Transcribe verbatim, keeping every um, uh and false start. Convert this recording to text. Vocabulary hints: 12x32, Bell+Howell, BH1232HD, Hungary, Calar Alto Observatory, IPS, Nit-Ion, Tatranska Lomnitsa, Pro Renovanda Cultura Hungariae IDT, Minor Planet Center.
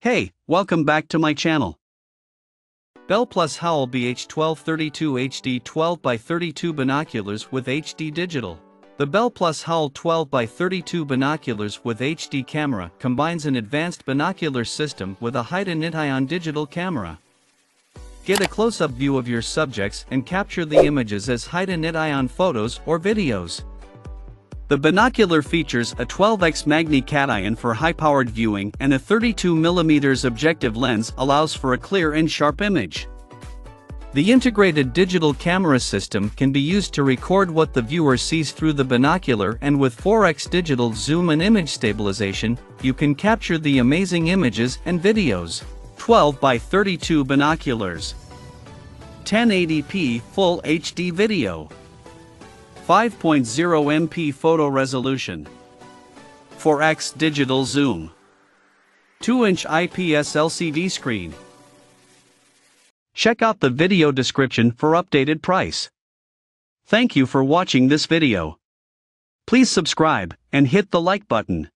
Hey, welcome back to my channel. Bell+Howell B H twelve thirty-two H D twelve by thirty-two binoculars with H D digital. The Bell+Howell twelve by thirty-two binoculars with H D camera combines an advanced binocular system with a high-end Nit-Ion digital camera. Get a close-up view of your subjects and capture the images as high-end Nit-Ion photos or videos. The binocular features a twelve x magni cation for high-powered viewing, and a thirty-two millimeter objective lens allows for a clear and sharp image. The integrated digital camera system can be used to record what the viewer sees through the binocular, and with four x digital zoom and image stabilization, you can capture the amazing images and videos. twelve by thirty-two binoculars. ten eighty p Full H D video. five point zero megapixel photo resolution, four x digital zoom, two inch I P S L C D screen. Check out the video description for updated price. Thank you for watching this video. Please subscribe and hit the like button.